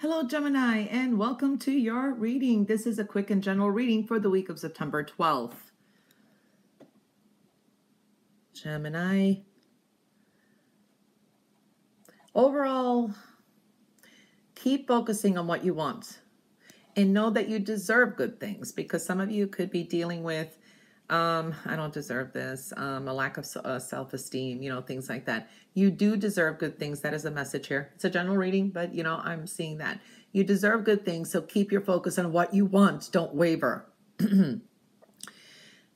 Hello, Gemini, and welcome to your reading. This is a quick and general reading for the week of September 12th. Gemini. Overall, keep focusing on what you want and know that you deserve good things, because some of you could be dealing with, I don't deserve this, a lack of self-esteem, things like that. You do deserve good things. That is a message here. It's a general reading, but I'm seeing that. You deserve good things, so keep your focus on what you want. Don't waver.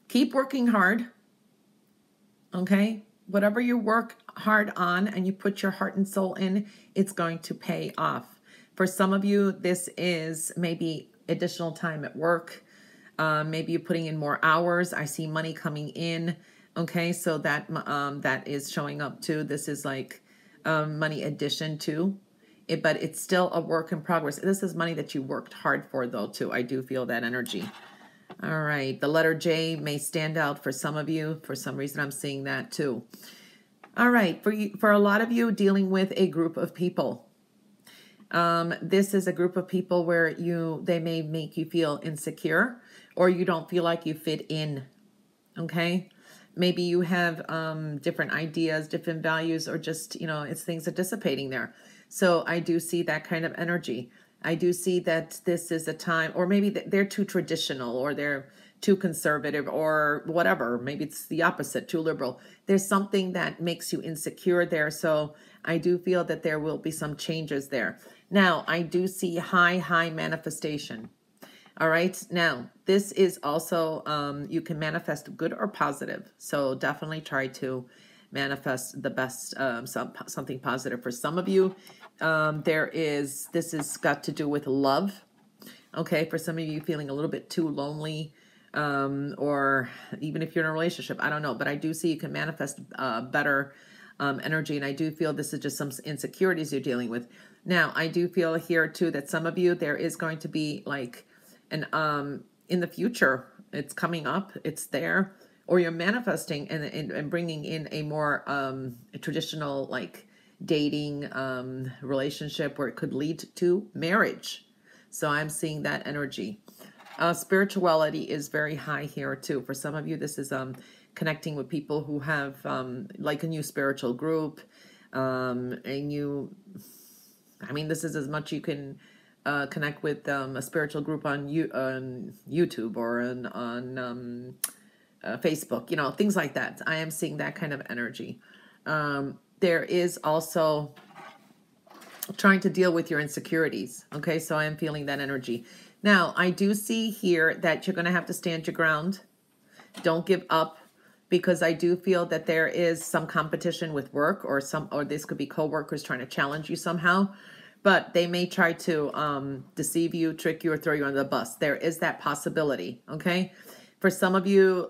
Keep working hard, okay? Whatever you work hard on and you put your heart and soul in, it's going to pay off. For some of you, this is maybe additional time at work. Maybe you're putting in more hours. I see money coming in. Okay, so that that is showing up too. This is like money addition too, but it's still a work in progress. This is money that you worked hard for though too. I do feel that energy. All right, the letter J may stand out for some of you. For some reason, I'm seeing that too. All right, for a lot of you dealing with a group of people. This is a group of people where they may make you feel insecure or you don't feel like you fit in, okay? Maybe you have different ideas, different values, or just, it's things are dissipating there. So I do see that kind of energy. I do see that this is a time, or maybe they're too traditional or they're too conservative or whatever. Maybe it's the opposite, too liberal. There's something that makes you insecure there. So I do feel that there will be some changes there. Now, I do see high manifestation. All right. Now, this is also, you can manifest good or positive. So definitely try to manifest the best, something positive. For some of you, this has got to do with love. Okay. For some of you feeling a little bit too lonely, or even if you're in a relationship, I don't know, but I do see you can manifest better energy. And I do feel this is just some insecurities you're dealing with. Now, I do feel here too, that some of you, there is going to be like, in the future, it's coming up, it's there, or you're manifesting and bringing in a more a traditional like dating relationship where it could lead to marriage. So I'm seeing that energy. Spirituality is very high here too. For some of you, this is connecting with people who have like a new spiritual group, this is as much you can connect with a spiritual group on YouTube or on Facebook, things like that. I am seeing that kind of energy. There is also trying to deal with your insecurities. Okay, so I am feeling that energy. Now, I do see here that you're going to have to stand your ground. Don't give up, because I do feel that there is some competition with work, or this could be coworkers trying to challenge you somehow. But they may try to deceive you, trick you, or throw you under the bus. There is that possibility, okay? For some of you,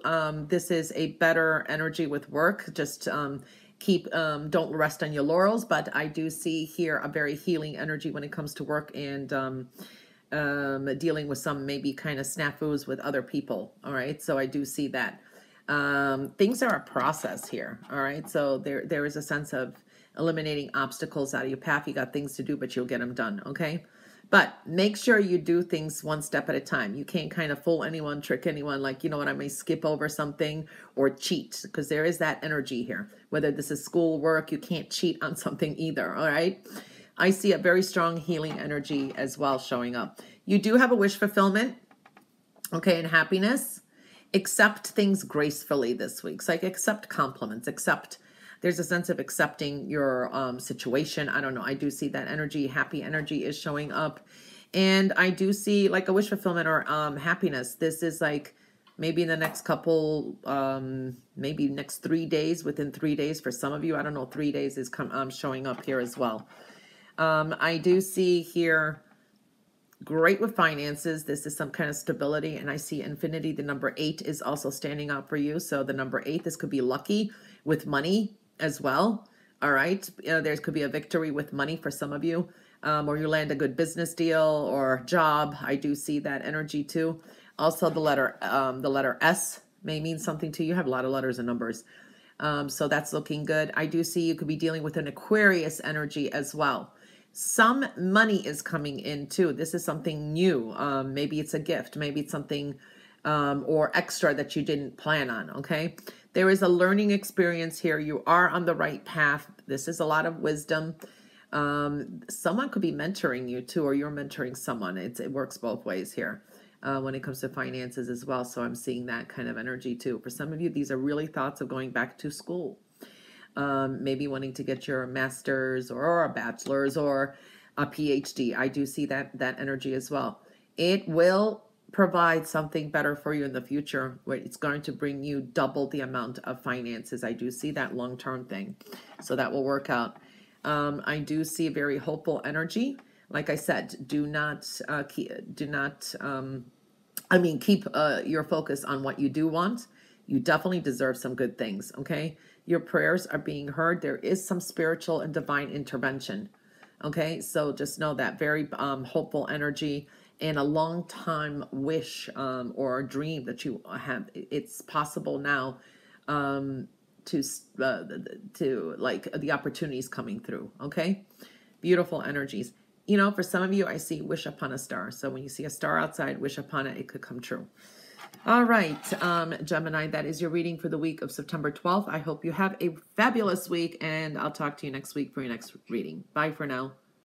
this is a better energy with work. Just don't rest on your laurels. But I do see here a very healing energy when it comes to work and dealing with some maybe kind of snafus with other people, all right? So I do see that. Things are a process here, all right? So there is a sense of eliminating obstacles out of your path. You got things to do, but you'll get them done, okay? But make sure you do things one step at a time. You can't kind of fool anyone, trick anyone, like, I may skip over something or cheat, because there is that energy here. Whether this is school, work, you can't cheat on something either, all right? I see a very strong healing energy as well showing up. You do have a wish fulfillment, okay, and happiness. Accept things gracefully this week. It's like accept compliments, there's a sense of accepting your situation. I don't know. I do see that energy. Happy energy is showing up. And I do see like a wish fulfillment or happiness. This is like maybe in the next couple, maybe next 3 days, within 3 days for some of you. I don't know. 3 days is showing up here as well. I do see here great with finances. This is some kind of stability. And I see infinity. The number 8 is also standing out for you. So the number 8, this could be lucky with money as well. All right. There could be a victory with money for some of you, or you land a good business deal or job. I do see that energy too. Also the letter S may mean something to you. You have a lot of letters and numbers. So that's looking good. I do see you could be dealing with an Aquarius energy as well. Some money is coming in too. This is something new. Maybe it's a gift. Maybe it's something or extra that you didn't plan on, okay? There is a learning experience here. You are on the right path. This is a lot of wisdom. Someone could be mentoring you too, or you're mentoring someone. It works both ways here when it comes to finances as well. So I'm seeing that kind of energy too. For some of you, these are really thoughts of going back to school. Maybe wanting to get your master's or a bachelor's or a PhD. I do see that energy as well. It will provide something better for you in the future, where it's going to bring you double the amount of finances. I do see that long-term thing. So that will work out. I do see very hopeful energy. Like I said, keep your focus on what you do want. You definitely deserve some good things, okay? Your prayers are being heard. There is some spiritual and divine intervention, okay? So just know that very hopeful energy and a long-time wish or dream that you have. It's possible now the opportunities coming through, okay? Beautiful energies. You know, for some of you, I see wish upon a star. So when you see a star outside, wish upon it, it could come true. All right, Gemini, that is your reading for the week of September 12th. I hope you have a fabulous week, and I'll talk to you next week for your next reading. Bye for now.